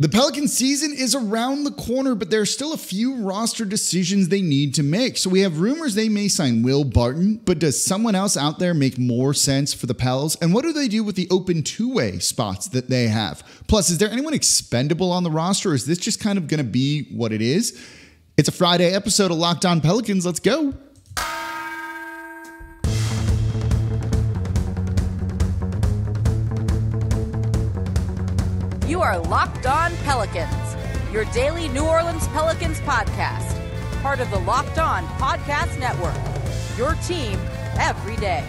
The Pelican season is around the corner, but there are still a few roster decisions they need to make. So we have rumors they may sign Will Barton, but does someone else out there make more sense for the Pels? And what do they do with the open two-way spots that they have? Plus, is there anyone expendable on the roster, or is this just kind of going to be what it is? It's a Friday episode of Locked On Pelicans. Let's go. You are Locked On Pelicans, your daily New Orleans Pelicans podcast, part of the Locked On Podcast Network, your team every day.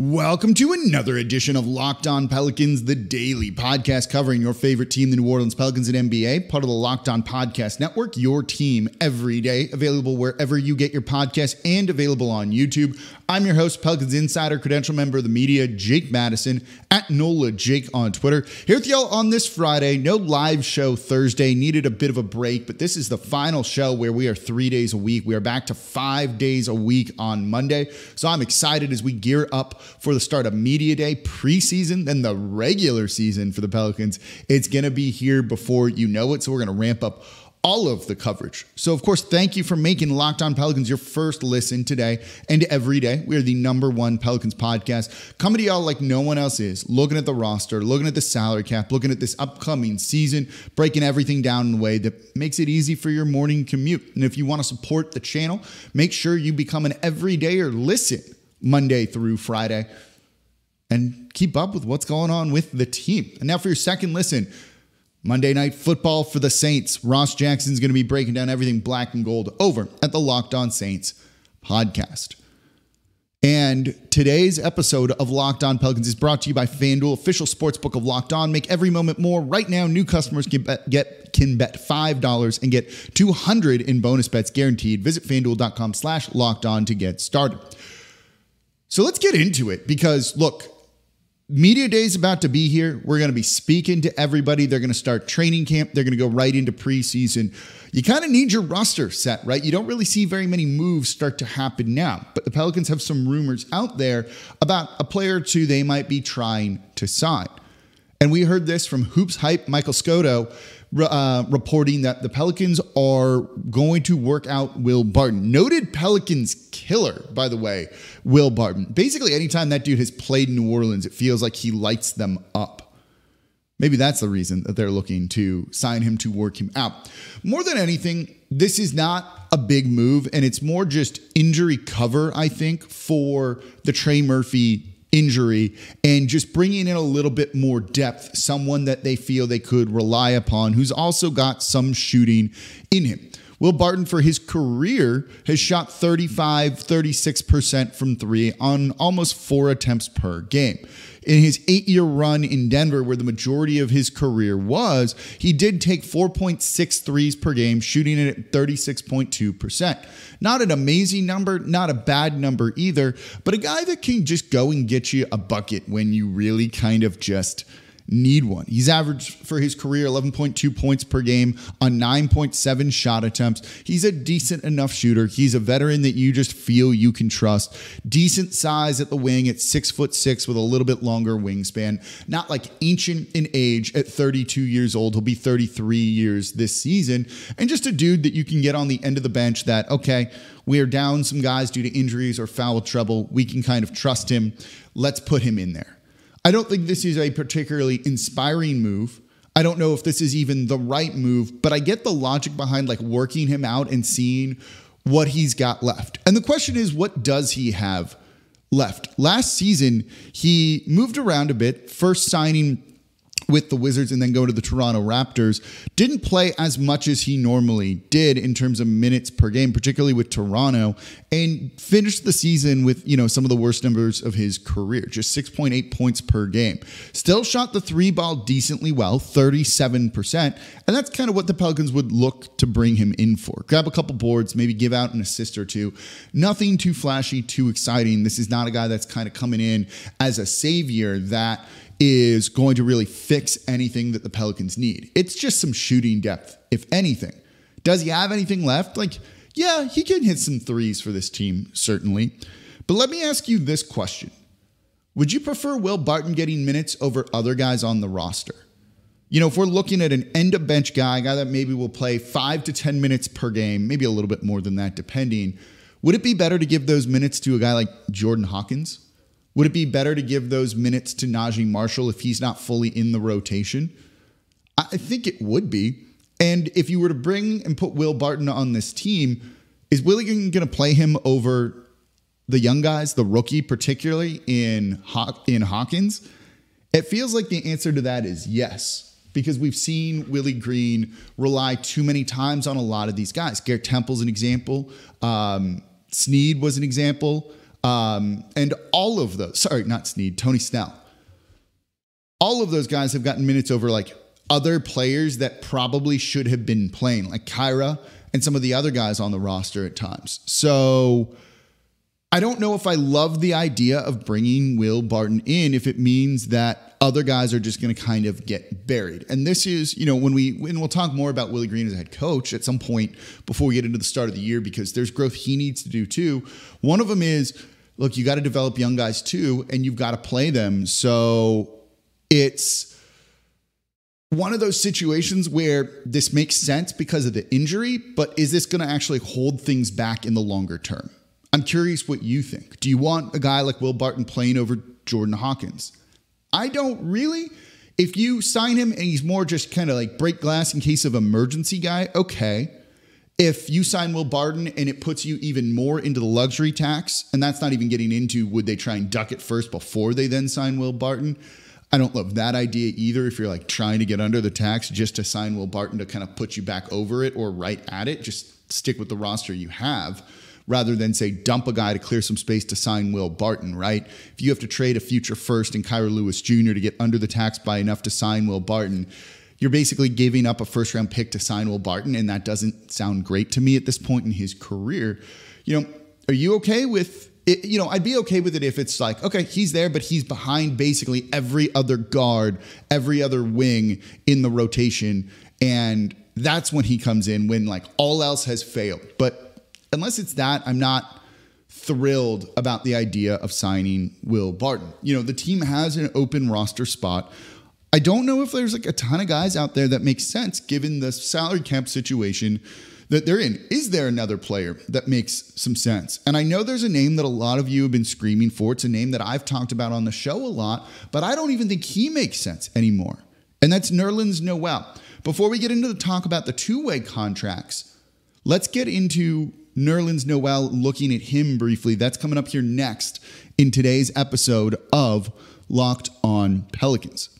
Welcome to another edition of Locked On Pelicans, the daily podcast covering your favorite team, the New Orleans Pelicans and NBA, part of the Locked On Podcast Network, your team every day, available wherever you get your podcast and available on YouTube. I'm your host, Pelicans Insider, credential member of the media, Jake Madison, at Nola Jake on Twitter. Here with y'all on this Friday, no live show Thursday, needed a bit of a break, but this is the final show where we are 3 days a week. We are back to 5 days a week on Monday, so I'm excited as we gear up for the start of Media Day, preseason, then the regular season for the Pelicans. It's going to be here before you know it, so we're going to ramp up all of the coverage. So, of course, thank you for making Locked On Pelicans your first listen today and every day. We are the #1 Pelicans podcast, coming to y'all like no one else is, looking at the roster, looking at the salary cap, looking at this upcoming season, breaking everything down in a way that makes it easy for your morning commute. And if you want to support the channel, make sure you become an everydayer. Listen Monday through Friday and keep up with what's going on with the team. And now for your second listen, Monday Night Football for the Saints. Ross Jackson's going to be breaking down everything black and gold over at the Locked On Saints podcast. And today's episode of Locked On Pelicans is brought to you by FanDuel, official sportsbook of Locked On. Make every moment more. Right now, new customers can bet $5 and get $200 in bonus bets guaranteed. Visit FanDuel.com/LockedOn to get started. So let's get into it because, look, Media Day is about to be here. We're going to be speaking to everybody. They're going to start training camp. They're going to go right into preseason. You kind of need your roster set, right? You don't really see very many moves start to happen now, but the Pelicans have some rumors out there about a player or two they might be trying to sign. And we heard this from Hoops Hype, Michael Skoto, reporting that the Pelicans are going to work out Will Barton. Noted Pelicans killer, by the way, Will Barton. Basically, anytime that dude has played in New Orleans, it feels like he lights them up. Maybe that's the reason that they're looking to sign him to work him out. More than anything, this is not a big move, and it's more just injury cover, I think, for the Trey Murphy injury and just bringing in a little bit more depth, someone that they feel they could rely upon who's also got some shooting in him. Will Barton for his career has shot 36% from three on almost 4 attempts per game. In his 8-year run in Denver, where the majority of his career was, he did take 4.6 threes per game, shooting it at 36.2%. Not an amazing number, not a bad number either, but a guy that can just go and get you a bucket when you really kind of just need one. He's averaged for his career 11.2 points per game on 9.7 shot attempts. He's a decent enough shooter. He's a veteran that you just feel you can trust. Decent size at the wing at 6'6" with a little bit longer wingspan. Not like ancient in age at 32 years old. He'll be 33 years this season. And just a dude that you can get on the end of the bench that, okay, we are down some guys due to injuries or foul trouble. We can kind of trust him. Let's put him in there. I don't think this is a particularly inspiring move. I don't know if this is even the right move, but I get the logic behind like working him out and seeing what he's got left. And the question is, what does he have left? Last season, he moved around a bit, first signing with the Wizards and then go to the Toronto Raptors. Didn't play as much as he normally did in terms of minutes per game, particularly with Toronto, and finished the season with, you know, some of the worst numbers of his career, just 6.8 points per game. Still shot the three ball decently well, 37%, and that's kind of what the Pelicans would look to bring him in for. Grab a couple boards, maybe give out an assist or two. Nothing too flashy, too exciting. This is not a guy that's kind of coming in as a savior that is going to really fix anything that the Pelicans need. It's just some shooting depth, if anything. Does he have anything left? Like, yeah, he can hit some threes for this team, certainly. But let me ask you this question. Would you prefer Will Barton getting minutes over other guys on the roster? You know, if we're looking at an end-of-bench guy, a guy that maybe will play 5 to 10 minutes per game, maybe a little bit more than that depending, would it be better to give those minutes to a guy like Jordan Hawkins? Would it be better to give those minutes to Najee Marshall if he's not fully in the rotation? I think it would be. And if you were to bring and put Will Barton on this team, is Willie Green going to play him over the young guys, the rookie particularly, in Hawkins? It feels like the answer to that is yes, because we've seen Willie Green rely too many times on a lot of these guys. Garrett Temple's an example. Snead was an example. And all of those, sorry, not Snead, Tony Snell. All of those guys have gotten minutes over like other players that probably should have been playing, like Kyra and some of the other guys on the roster at times. So I don't know if I love the idea of bringing Will Barton in if it means that other guys are just going to kind of get buried. And this is, you know, when we'll talk more about Willie Green as a head coach at some point before we get into the start of the year, because there's growth he needs to do too. One of them is, look, you got to develop young guys too, and you've got to play them. So it's one of those situations where this makes sense because of the injury, but is this going to actually hold things back in the longer term? I'm curious what you think. Do you want a guy like Will Barton playing over Jordan Hawkins? I don't really. If you sign him and he's more just kind of like break glass in case of emergency guy, okay. If you sign Will Barton and it puts you even more into the luxury tax, and that's not even getting into would they try and duck it first before they then sign Will Barton? I don't love that idea either if you're like trying to get under the tax just to sign Will Barton to kind of put you back over it or right at it. Just stick with the roster you have, rather than say dump a guy to clear some space to sign Will Barton, right? If you have to trade a future first and Kyra Lewis Jr. to get under the tax by enough to sign Will Barton, you're basically giving up a first round pick to sign Will Barton, and that doesn't sound great to me at this point in his career. You know, are you okay with it? You know, I'd be okay with it if it's like, okay, he's there, but he's behind basically every other guard, every other wing in the rotation, and that's when he comes in, when like all else has failed. But unless it's that, I'm not thrilled about the idea of signing Will Barton. You know, the team has an open roster spot. I don't know if there's like a ton of guys out there that makes sense given the salary cap situation that they're in. Is there another player that makes some sense? And I know there's a name that a lot of you have been screaming for. It's a name that I've talked about on the show a lot, but I don't even think he makes sense anymore. And that's Nerlens Noel. Before we get into the talk about the two-way contracts, let's get into Nerlens Noel, looking at him briefly. That's coming up here next in today's episode of Locked On Pelicans.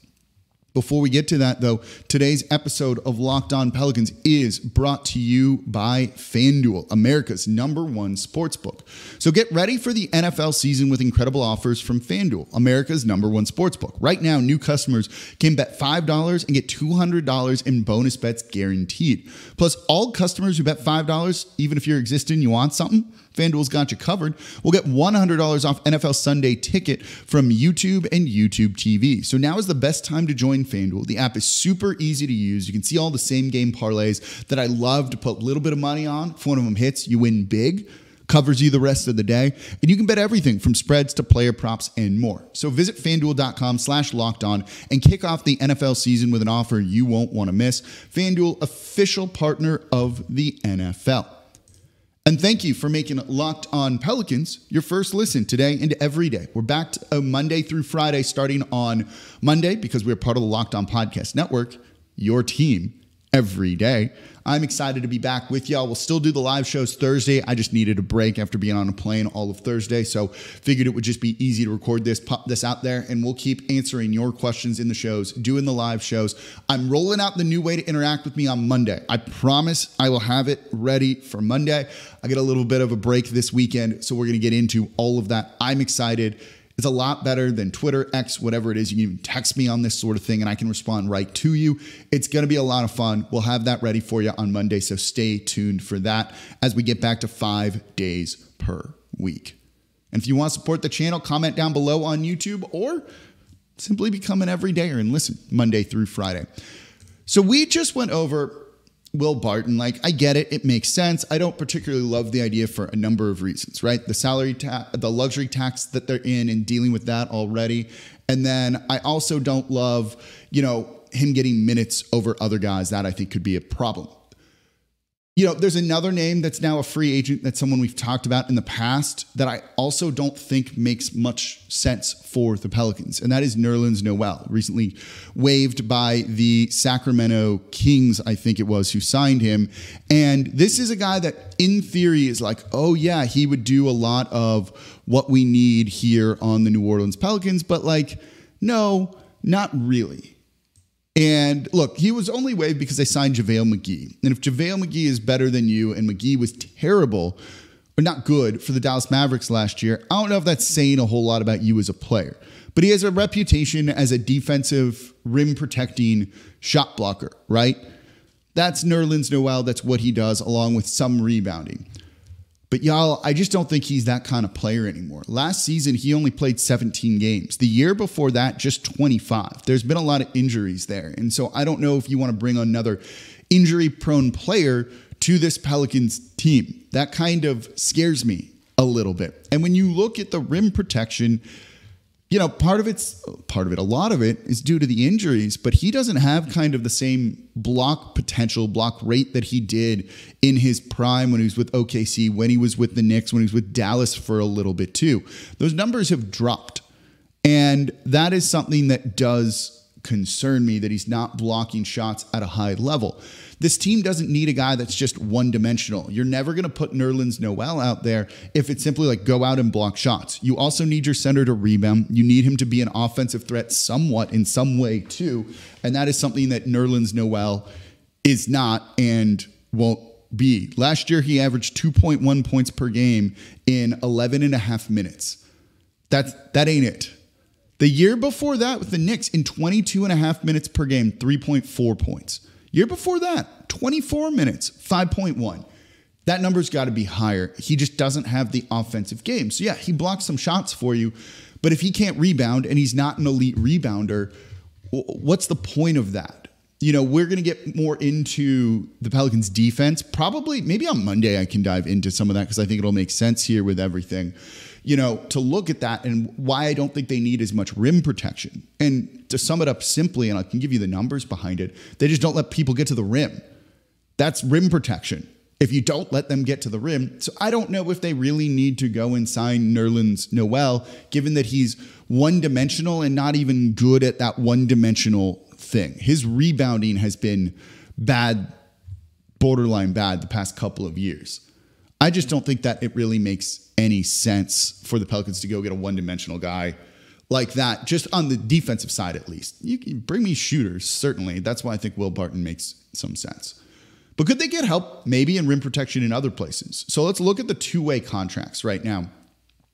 Before we get to that, though, today's episode of Locked On Pelicans is brought to you by FanDuel, America's #1 sportsbook. So get ready for the NFL season with incredible offers from FanDuel, America's #1 sportsbook. Right now, new customers can bet $5 and get $200 in bonus bets guaranteed. Plus, all customers who bet $5, even if you're existing, you want something, FanDuel's got you covered. We'll get $100 off NFL Sunday Ticket from YouTube and YouTube TV. So now is the best time to join FanDuel. The app is super easy to use. You can see all the same game parlays that I love to put a little bit of money on. If one of them hits, you win big, covers you the rest of the day, and you can bet everything from spreads to player props and more. So visit FanDuel.com/LockedOn and kick off the NFL season with an offer you won't want to miss. FanDuel, official partner of the NFL. And thank you for making Locked On Pelicans your first listen today and every day. We're back to Monday through Friday starting on Monday because we're part of the Locked On Podcast Network, your team every day. I'm excited to be back with y'all. We'll still do the live shows Thursday. I just needed a break after being on a plane all of Thursday, so figured it would just be easy to record this, pop this out there, and we'll keep answering your questions in the shows, doing the live shows. I'm rolling out the new way to interact with me on Monday. I promise I will have it ready for Monday. I get a little bit of a break this weekend, so we're going to get into all of that. I'm excited. It's a lot better than Twitter, X, whatever it is. You can even text me on this sort of thing and I can respond right to you. It's going to be a lot of fun. We'll have that ready for you on Monday, so stay tuned for that as we get back to 5 days per week. And if you want to support the channel, comment down below on YouTube or simply become an everydayer and listen Monday through Friday. So we just went over Will Barton, like, I get it. It makes sense. I don't particularly love the idea for a number of reasons, right? The salary tax, the luxury tax that they're in and dealing with that already. And then I also don't love, you know, him getting minutes over other guys. That I think could be a problem. You know, there's another name that's now a free agent. That's someone we've talked about in the past that I also don't think makes much sense for the Pelicans. And that is Nerlens Noel, recently waived by the Sacramento Kings, I think it was, who signed him. And this is a guy that in theory is like, oh yeah, he would do a lot of what we need here on the New Orleans Pelicans. But like, no, not really. And look, he was only waived because they signed JaVale McGee. And if JaVale McGee is better than you, and McGee was terrible, or not good, for the Dallas Mavericks last year, I don't know if that's saying a whole lot about you as a player. But he has a reputation as a defensive, rim-protecting shot blocker, right? That's Nerlens Noel. That's what he does, along with some rebounding. But y'all, I just don't think he's that kind of player anymore. Last season, he only played 17 games. The year before that, just 25. There's been a lot of injuries there. And so I don't know if you want to bring another injury-prone player to this Pelicans team. That kind of scares me a little bit. And when you look at the rim protection, you know, a lot of it is due to the injuries, but he doesn't have kind of the same block rate that he did in his prime when he was with OKC, when he was with the Knicks, when he was with Dallas for a little bit too. Those numbers have dropped. And that is something that does concern me, that he's not blocking shots at a high level. This team doesn't need a guy that's just one-dimensional. You're never going to put Nerlens Noel out there if it's simply like go out and block shots. You also need your center to rebound. You need him to be an offensive threat somewhat in some way too. And that is something that Nerlens Noel is not and won't be. Last year, he averaged 2.1 points per game in 11 and a half minutes. That ain't it. The year before that with the Knicks, in 22 and a half minutes per game, 3.4 points. Year before that, 24 minutes, 5.1. That number's got to be higher. He just doesn't have the offensive game. So yeah, he blocks some shots for you, but if he can't rebound and he's not an elite rebounder, what's the point of that? You know, we're going to get more into the Pelicans defense. Probably, maybe on Monday I can dive into some of that because I think it'll make sense here with everything. You know, to look at that and why I don't think they need as much rim protection. And to sum it up simply, and I can give you the numbers behind it, they just don't let people get to the rim. That's rim protection. If you don't let them get to the rim. So I don't know if they really need to go and sign Nerlens Noel, given that he's one-dimensional and not even good at that one-dimensional thing. His rebounding has been bad, borderline bad, the past couple of years. I just don't think that it really makes any sense for the Pelicans to go get a one-dimensional guy like that, just on the defensive side at least. You can bring me shooters, certainly. That's why I think Will Barton makes some sense. But could they get help maybe in rim protection in other places? So let's look at the two-way contracts right now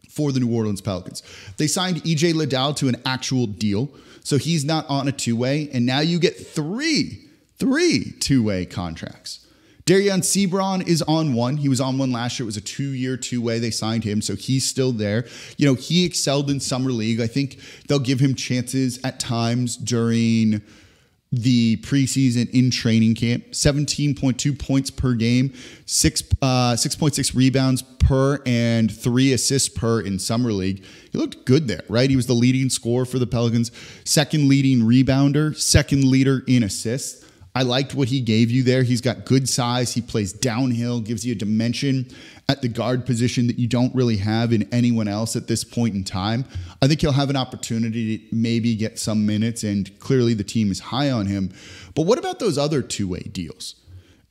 for the New Orleans Pelicans. They signed EJ Liddell to an actual deal, so he's not on a two-way, and now you get three two-way contracts. Darion Sebron is on one. He was on one last year. It was a two-year two-way. They signed him, so he's still there. You know, he excelled in summer league. I think they'll give him chances at times during the preseason in training camp. 17.2 points per game, 6.6 rebounds per, and 3 assists per in summer league. He looked good there, right? He was the leading scorer for the Pelicans, second leading rebounder, second leader in assists. I liked what he gave you there. He's got good size. He plays downhill, gives you a dimension at the guard position that you don't really have in anyone else at this point in time. I think he'll have an opportunity to maybe get some minutes, and clearly the team is high on him. But what about those other two-way deals?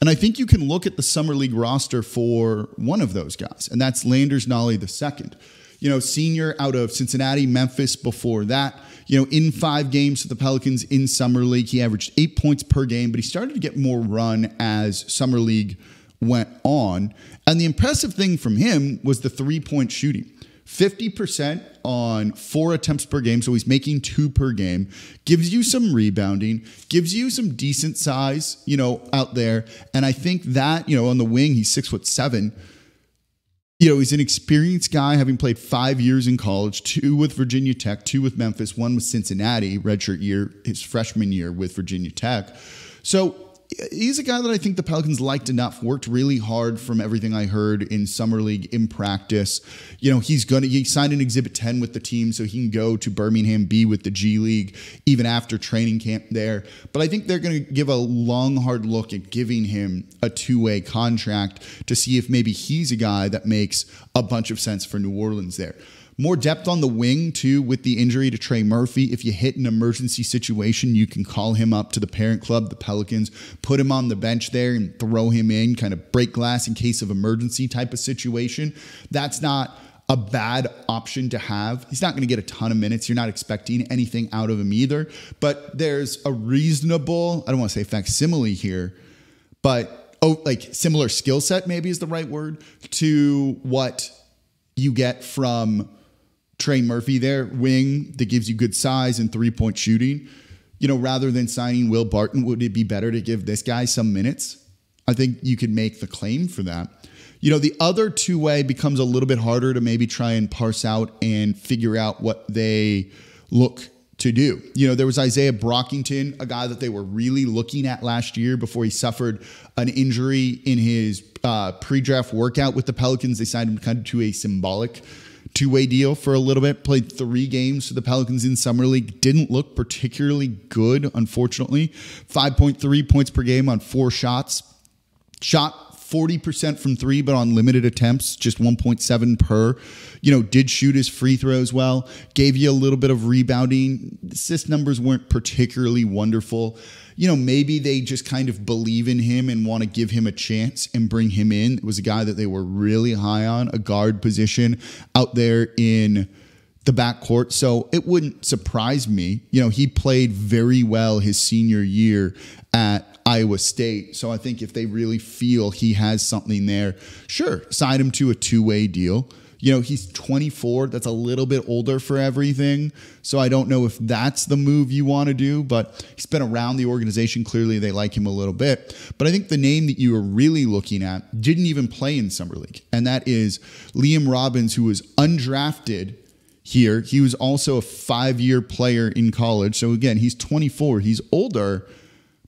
And I think you can look at the Summer League roster for one of those guys, and that's Landers Nolley II. You know, senior out of Cincinnati, Memphis before that. You know, in 5 games for the Pelicans in Summer League, he averaged 8 points per game, but he started to get more run as Summer League went on. And the impressive thing from him was the three-point shooting. 50% on 4 attempts per game, so he's making 2 per game. Gives you some rebounding, gives you some decent size, you know, out there. And I think that, you know, on the wing, he's 6'7". You know, he's an experienced guy, having played 5 years in college, 2 with Virginia Tech, 2 with Memphis, 1 with Cincinnati, redshirt year, his freshman year with Virginia Tech. So he's a guy that I think the Pelicans liked enough, worked really hard from everything I heard in summer league, in practice. You know, he signed an Exhibit 10 with the team so he can go to Birmingham, be with the G League even after training camp there. But I think they're going to give a long, hard look at giving him a two-way contract to see if maybe he's a guy that makes a bunch of sense for New Orleans there. More depth on the wing, too, with the injury to Trey Murphy. If you hit an emergency situation, you can call him up to the parent club, the Pelicans, put him on the bench there and throw him in, kind of break glass in case of emergency type of situation. That's not a bad option to have. He's not going to get a ton of minutes. You're not expecting anything out of him either. But there's a reasonable, I don't want to say facsimile here, but like similar skill set maybe is the right word to what you get from Trey Murphy there, wing that gives you good size and three-point shooting. You know, rather than signing Will Barton, would it be better to give this guy some minutes? I think you could make the claim for that. You know, the other two-way becomes a little bit harder to maybe try and parse out and figure out what they look to do. You know, there was Isaiah Brockington, a guy that they were really looking at last year before he suffered an injury in his pre-draft workout with the Pelicans. They signed him kind of to a symbolic two-way deal for a little bit, played 3 games for the Pelicans in summer league, didn't look particularly good, unfortunately. 5.3 points per game on 4 shots, shot 40% from 3, but on limited attempts, just 1.7 per, you know, did shoot his free throws well, gave you a little bit of rebounding. Assist numbers weren't particularly wonderful. You know, maybe they just kind of believe in him and want to give him a chance and bring him in. It was a guy that they were really high on, a guard position out there in the backcourt. So it wouldn't surprise me. You know, he played very well his senior year at Iowa State. So I think if they really feel he has something there, sure, sign him to a two-way deal. You know, he's 24. That's a little bit older for everything. So I don't know if that's the move you want to do, but he's been around the organization. Clearly, they like him a little bit. But I think the name that you are really looking at didn't even play in summer league, and that is Liam Robbins, who was undrafted here. He was also a 5-year player in college. So again, he's 24. He's older.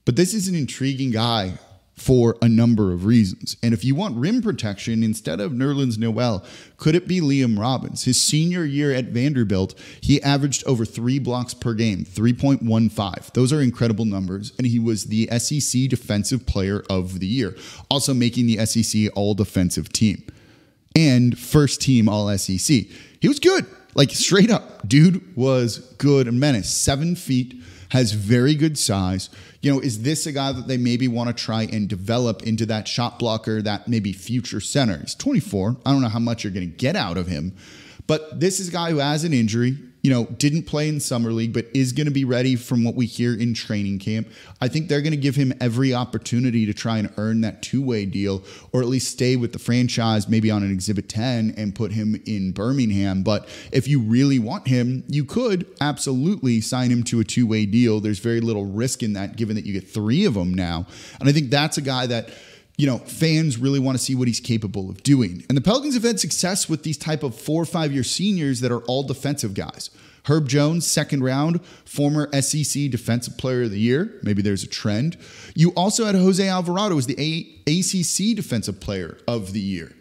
But this is an intriguing guy for a number of reasons. And if you want rim protection, instead of Nerlens Noel, could it be Liam Robbins? His senior year at Vanderbilt, he averaged over 3 blocks per game, 3.15. Those are incredible numbers. And he was the SEC Defensive Player of the Year, also making the SEC All-Defensive Team and first-team All-SEC. He was good. Like, straight up, dude was good. A menace, 7 feet, has very good size. You know, is this a guy that they maybe want to try and develop into that shot blocker, that maybe future center? He's 24. I don't know how much you're going to get out of him, but this is a guy who has an injury, you know, didn't play in summer league, but is going to be ready from what we hear in training camp. I think they're going to give him every opportunity to try and earn that two-way deal, or at least stay with the franchise, maybe on an Exhibit 10 and put him in Birmingham. But if you really want him, you could absolutely sign him to a two-way deal. There's very little risk in that, given that you get 3 of them now. And I think that's a guy that, you know, fans really want to see what he's capable of doing. And the Pelicans have had success with these type of 4- or 5-year seniors that are all defensive guys. Herb Jones, 2nd round, former SEC Defensive Player of the Year. Maybe there's a trend. You also had Jose Alvarado as the ACC Defensive Player of the Year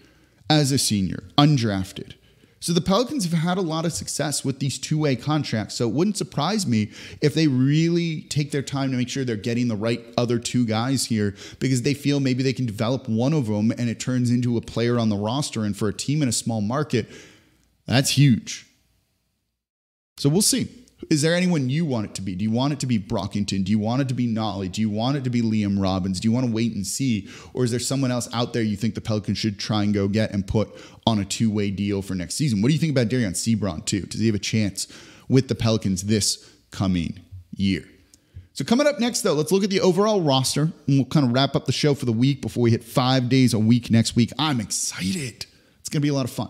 as a senior, undrafted. So the Pelicans have had a lot of success with these two-way contracts. So it wouldn't surprise me if they really take their time to make sure they're getting the right other 2 guys here, because they feel maybe they can develop one of them and it turns into a player on the roster. And for a team in a small market, that's huge. So we'll see. Is there anyone you want it to be? Do you want it to be Brockington? Do you want it to be Nolley? Do you want it to be Liam Robbins? Do you want to wait and see? Or is there someone else out there you think the Pelicans should try and go get and put on a two-way deal for next season? What do you think about Darion Sebron too? Does he have a chance with the Pelicans this coming year? So coming up next, though, let's look at the overall roster, and we'll kind of wrap up the show for the week before we hit 5 days a week next week. I'm excited. It's going to be a lot of fun.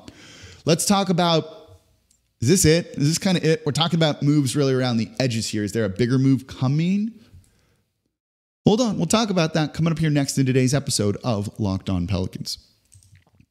Let's talk about, is this it? Is this kind of it? We're talking about moves really around the edges here. Is there a bigger move coming? Hold on. We'll talk about that coming up here next in today's episode of Locked On Pelicans.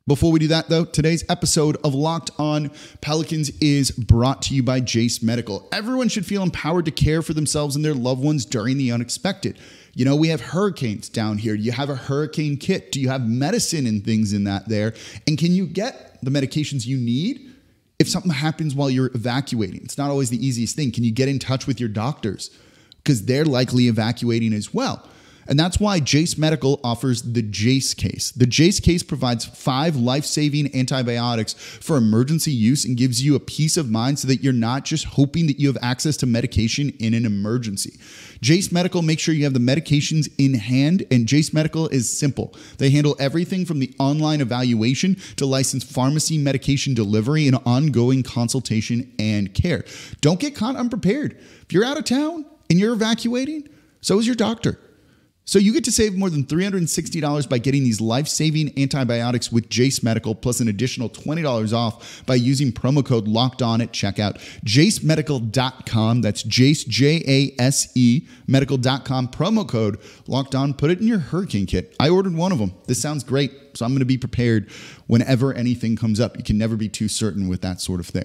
Before we do that, though, today's episode of Locked On Pelicans is brought to you by Jase Medical. Everyone should feel empowered to care for themselves and their loved ones during the unexpected. You know, we have hurricanes down here. Do you have a hurricane kit? Do you have medicine and things in that there? And can you get the medications you need if something happens while you're evacuating? It's not always the easiest thing. Can you get in touch with your doctors? Because they're likely evacuating as well. And that's why Jase Medical offers the Jase case. The Jase case provides 5 life-saving antibiotics for emergency use and gives you a peace of mind so that you're not just hoping that you have access to medication in an emergency. Jase Medical makes sure you have the medications in hand, and Jase Medical is simple. They handle everything from the online evaluation to licensed pharmacy medication delivery and ongoing consultation and care. Don't get caught unprepared. If you're out of town and you're evacuating, so is your doctor. So you get to save more than $360 by getting these life-saving antibiotics with Jase Medical, plus an additional $20 off by using promo code LOCKEDON at checkout. JaseMedical.com. That's Jase, J-A-S-E, medical.com. Promo code LOCKEDON. Put it in your hurricane kit. I ordered one of them. This sounds great, so I'm going to be prepared whenever anything comes up. You can never be too certain with that sort of thing.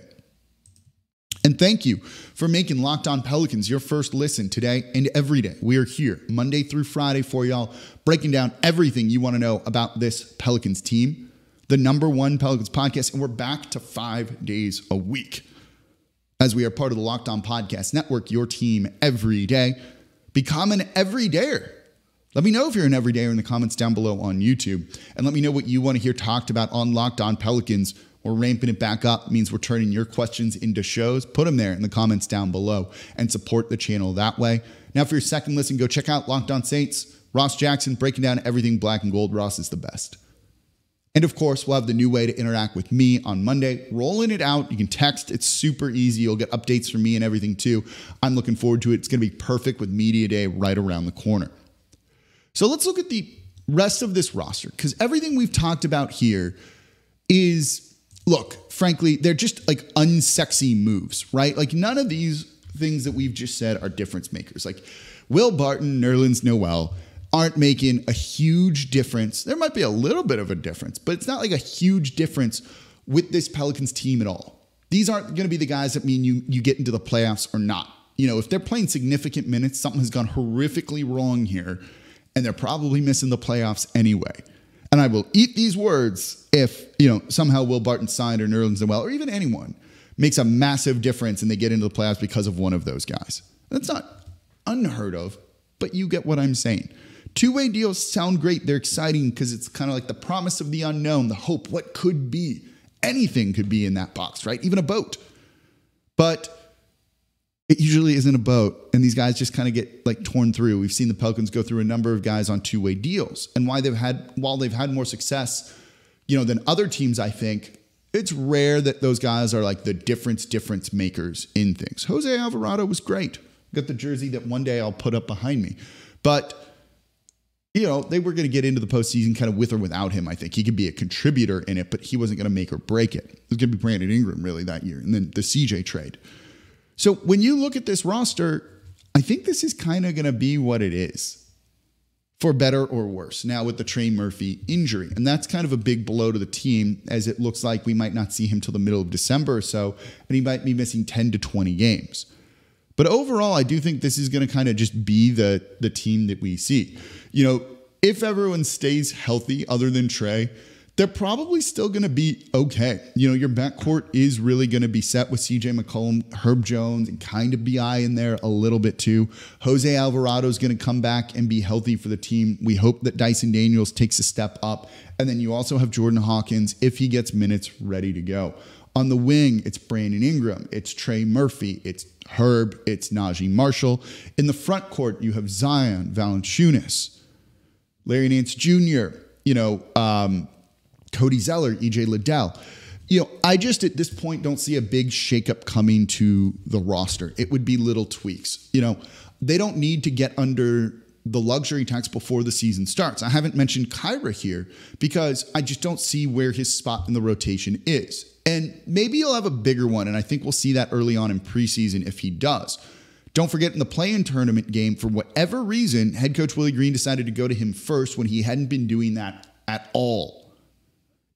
And thank you for making Locked On Pelicans your first listen today and every day. We are here Monday through Friday for y'all, breaking down everything you want to know about this Pelicans team, the #1 Pelicans podcast, and we're back to 5 days a week as we are part of the Locked On Podcast Network, your team every day. Become an everydayer. Let me know if you're an everydayer in the comments down below on YouTube, and let me know what you want to hear talked about on Locked On Pelicans. We're ramping it back up. It means we're turning your questions into shows. Put them there in the comments down below and support the channel that way. Now, for your second listen, go check out Locked On Saints. Ross Jackson breaking down everything black and gold. Ross is the best. And of course, we'll have the new way to interact with me on Monday. Rolling it out. You can text. It's super easy. You'll get updates from me and everything too. I'm looking forward to it. It's going to be perfect with Media Day right around the corner. So let's look at the rest of this roster, because everything we've talked about here is... Look, frankly, they're just like unsexy moves, right? Like none of these things that we've just said are difference makers. Like Will Barton, Nerlens Noel aren't making a huge difference. There might be a little bit of a difference, but it's not like a huge difference with this Pelicans team at all. These aren't going to be the guys that mean you get into the playoffs or not. You know, if they're playing significant minutes, something has gone horrifically wrong here, and they're probably missing the playoffs anyway. And I will eat these words if, you know, somehow Will Barton signed or Nerlens Noel or even anyone makes a massive difference and they get into the playoffs because of one of those guys. That's not unheard of, but you get what I'm saying. Two-way deals sound great. They're exciting because it's kind of like the promise of the unknown, the hope, what could be. Anything could be in that box, right? Even a boat. But it usually isn't a boat, and these guys just kind of get like torn through. We've seen the Pelicans go through a number of guys on two-way deals, and while they've had more success, you know, than other teams, I think it's rare that those guys are like the difference makers in things. Jose Alvarado was great. Got the jersey that one day I'll put up behind me, but you know, they were going to get into the postseason kind of with or without him. I think he could be a contributor in it, but he wasn't going to make or break it. It was going to be Brandon Ingram really that year, and then the CJ trade. So when you look at this roster, I think this is kind of going to be what it is, for better or worse, now with the Trey Murphy injury. And that's kind of a big blow to the team, as it looks like we might not see him till the middle of December or so, and he might be missing 10 to 20 games. But overall, I do think this is going to kind of just be the team that we see. You know, if everyone stays healthy other than Trey, they're probably still going to be okay. You know, your backcourt is really going to be set with CJ McCollum, Herb Jones, and kind of BI in there a little bit too. Jose Alvarado is going to come back and be healthy for the team. We hope that Dyson Daniels takes a step up. And then you also have Jordan Hawkins, if he gets minutes, ready to go. On the wing, it's Brandon Ingram, it's Trey Murphy, it's Herb, it's Najee Marshall. In the front court, you have Zion, Valanciunas, Larry Nance Jr., you know, Cody Zeller, EJ Liddell. You know, I just at this point don't see a big shakeup coming to the roster. It would be little tweaks. You know, they don't need to get under the luxury tax before the season starts. I haven't mentioned Kyra here because I just don't see where his spot in the rotation is. And maybe he'll have a bigger one, and I think we'll see that early on in preseason if he does. Don't forget, in the play-in tournament game, for whatever reason, head coach Willie Green decided to go to him first when he hadn't been doing that at all.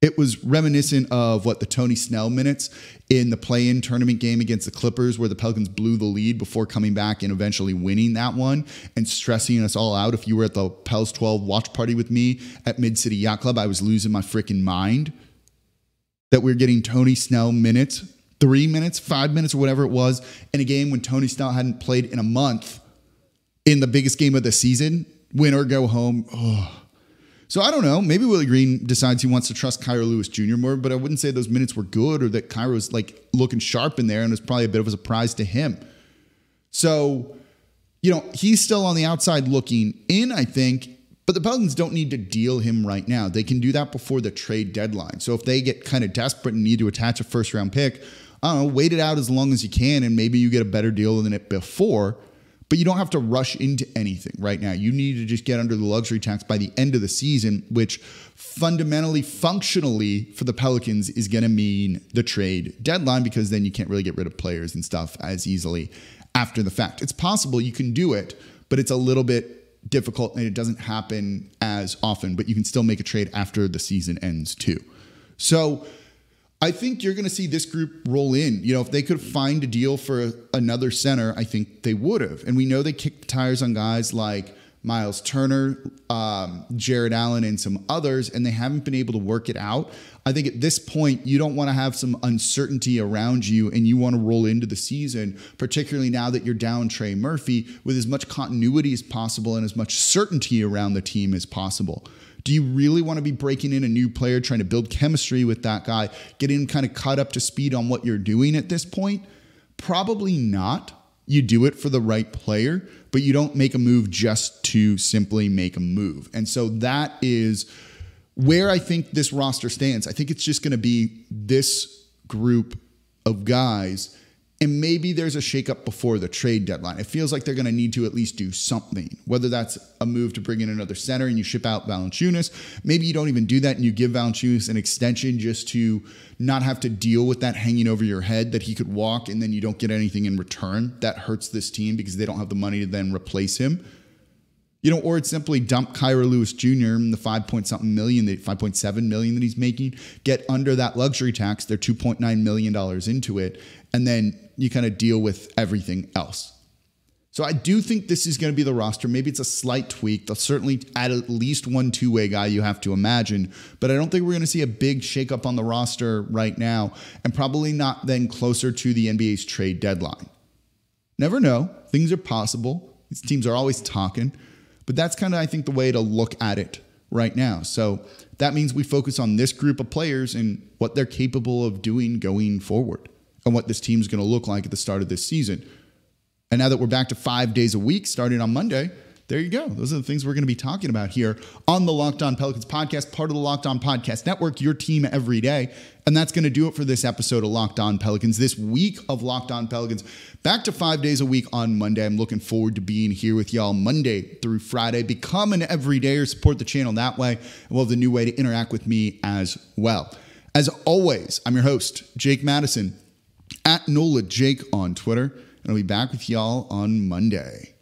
It was reminiscent of what the Tony Snell minutes in the play-in tournament game against the Clippers, where the Pelicans blew the lead before coming back and eventually winning that one and stressing us all out. If you were at the Pels 12 watch party with me at Mid-City Yacht Club, I was losing my freaking mind that we were getting Tony Snell minutes, 3 minutes, 5 minutes, or whatever it was, in a game when Tony Snell hadn't played in a month in the biggest game of the season, win or go home. Oh. So I don't know. Maybe Willie Green decides he wants to trust Kyra Lewis Jr. more, but I wouldn't say those minutes were good or that Kyra was like looking sharp in there, and it was probably a bit of a surprise to him. So, you know, he's still on the outside looking in, I think, but the Pelicans don't need to deal him right now. They can do that before the trade deadline. So if they get kind of desperate and need to attach a first round pick, I don't know, wait it out as long as you can, and maybe you get a better deal than it before. But you don't have to rush into anything right now. You need to just get under the luxury tax by the end of the season, which fundamentally, functionally for the Pelicans is going to mean the trade deadline, because then you can't really get rid of players and stuff as easily after the fact. It's possible you can do it, but it's a little bit difficult and it doesn't happen as often, but you can still make a trade after the season ends too. So I think you're going to see this group roll in. You know, if they could find a deal for another center, I think they would have. And we know they kicked the tires on guys like Miles Turner, Jared Allen, and some others, and they haven't been able to work it out. I think at this point, you don't want to have some uncertainty around you, and you want to roll into the season, particularly now that you're down Trey Murphy, with as much continuity as possible and as much certainty around the team as possible. Do you really want to be breaking in a new player, trying to build chemistry with that guy, getting him kind of caught up to speed on what you're doing at this point? Probably not. You do it for the right player, but you don't make a move just to simply make a move. And so that is where I think this roster stands. I think it's just going to be this group of guys, and maybe there's a shakeup before the trade deadline. It feels like they're going to need to at least do something, whether that's a move to bring in another center and you ship out Valanciunas. Maybe you don't even do that and you give Valanciunas an extension just to not have to deal with that hanging over your head that he could walk and then you don't get anything in return. That hurts this team because they don't have the money to then replace him. You know, or it's simply dump Kyra Lewis Jr. and the $5.7 million that he's making, get under that luxury tax, they're $2.9 million into it, and then you kind of deal with everything else. So I do think this is going to be the roster. Maybe it's a slight tweak. They'll certainly add at least one two-way guy, you have to imagine, but I don't think we're going to see a big shakeup on the roster right now, and probably not then closer to the NBA's trade deadline. Never know. Things are possible. These teams are always talking. But that's kind of, I think, the way to look at it right now. So that means we focus on this group of players and what they're capable of doing going forward and what this team's going to look like at the start of this season. And now that we're back to 5 days a week starting on Monday, there you go. Those are the things we're going to be talking about here on the Locked On Pelicans podcast, part of the Locked On Podcast Network, your team every day. And that's going to do it for this episode of Locked On Pelicans, this week of Locked On Pelicans. Back to 5 days a week on Monday. I'm looking forward to being here with y'all Monday through Friday. Become an everydayer, support the channel that way, and we'll have the new way to interact with me as well. As always, I'm your host, Jake Madison, at NolaJake on Twitter, and I'll be back with y'all on Monday.